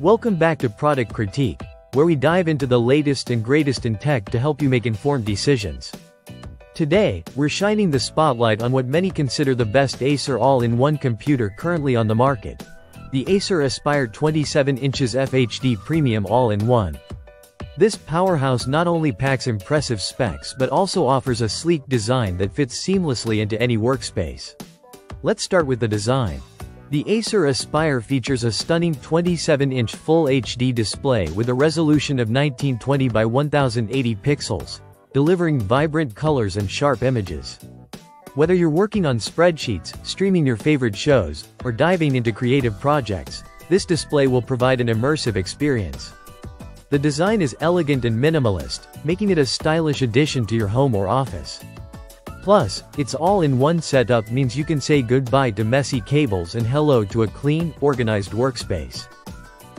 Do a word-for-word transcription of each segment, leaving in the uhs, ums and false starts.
Welcome back to Product Critique, where we dive into the latest and greatest in tech to help you make informed decisions. Today, we're shining the spotlight on what many consider the best Acer all-in-one computer currently on the market, the Acer Aspire twenty-seven inches F H D Premium All-in-One. This powerhouse not only packs impressive specs but also offers a sleek design that fits seamlessly into any workspace. Let's start with the design. The Acer Aspire features a stunning twenty-seven inch Full H D display with a resolution of nineteen twenty by ten eighty pixels, delivering vibrant colors and sharp images. Whether you're working on spreadsheets, streaming your favorite shows, or diving into creative projects, this display will provide an immersive experience. The design is elegant and minimalist, making it a stylish addition to your home or office. Plus, its all-in-one setup means you can say goodbye to messy cables and hello to a clean, organized workspace.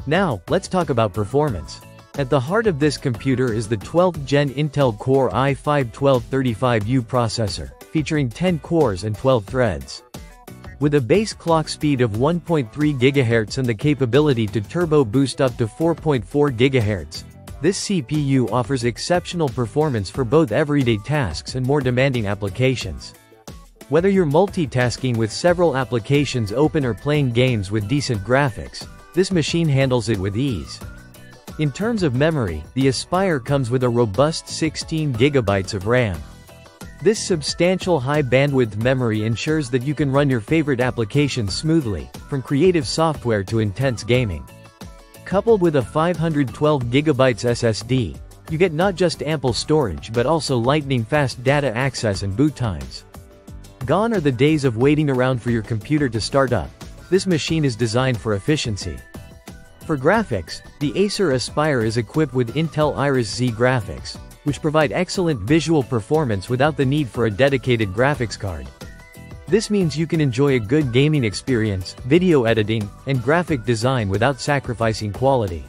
Now, let's talk about performance. At the heart of this computer is the twelfth gen Intel Core i five twelve thirty-five U processor, featuring ten cores and twelve threads. With a base clock speed of one point three gigahertz and the capability to turbo boost up to four point four gigahertz, this C P U offers exceptional performance for both everyday tasks and more demanding applications. Whether you're multitasking with several applications open or playing games with decent graphics, this machine handles it with ease. In terms of memory, the Aspire comes with a robust sixteen gigabytes of RAM. This substantial high-bandwidth memory ensures that you can run your favorite applications smoothly, from creative software to intense gaming. Coupled with a five hundred twelve gigabyte S S D, you get not just ample storage but also lightning-fast data access and boot times. Gone are the days of waiting around for your computer to start up. This machine is designed for efficiency. For graphics, the Acer Aspire is equipped with Intel Iris Z graphics, which provide excellent visual performance without the need for a dedicated graphics card. This means you can enjoy a good gaming experience, video editing, and graphic design without sacrificing quality.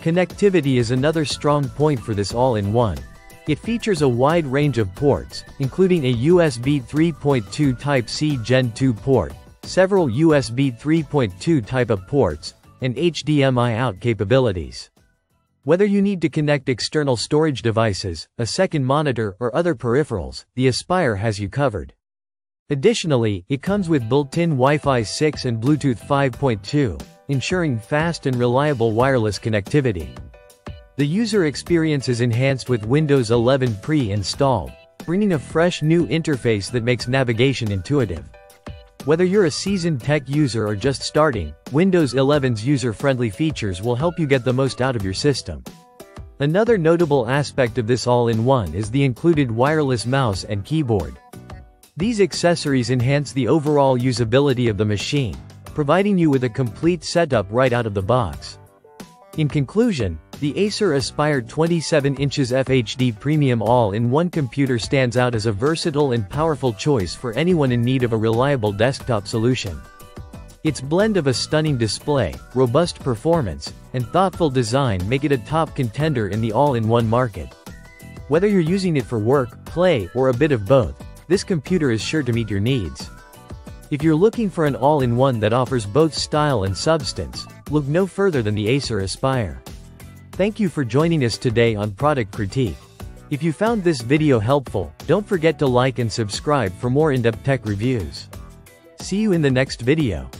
Connectivity is another strong point for this all-in-one. It features a wide range of ports, including a U S B three point two Type-C Gen two port, several U S B three point two Type A ports, and H D M I out capabilities. Whether you need to connect external storage devices, a second monitor, or other peripherals, the Aspire has you covered. Additionally, it comes with built-in Wi-Fi six and Bluetooth five point two, ensuring fast and reliable wireless connectivity. The user experience is enhanced with Windows eleven pre-installed, bringing a fresh new interface that makes navigation intuitive. Whether you're a seasoned tech user or just starting, Windows eleven's user-friendly features will help you get the most out of your system. Another notable aspect of this all-in-one is the included wireless mouse and keyboard. These accessories enhance the overall usability of the machine, providing you with a complete setup right out of the box. In conclusion, the Acer Aspire twenty-seven inches F H D Premium All-in-One computer stands out as a versatile and powerful choice for anyone in need of a reliable desktop solution. Its blend of a stunning display, robust performance, and thoughtful design make it a top contender in the all-in-one market. Whether you're using it for work, play, or a bit of both, this computer is sure to meet your needs. If you're looking for an all-in-one that offers both style and substance, look no further than the Acer Aspire. Thank you for joining us today on Product Critique. If you found this video helpful, don't forget to like and subscribe for more in-depth tech reviews. See you in the next video.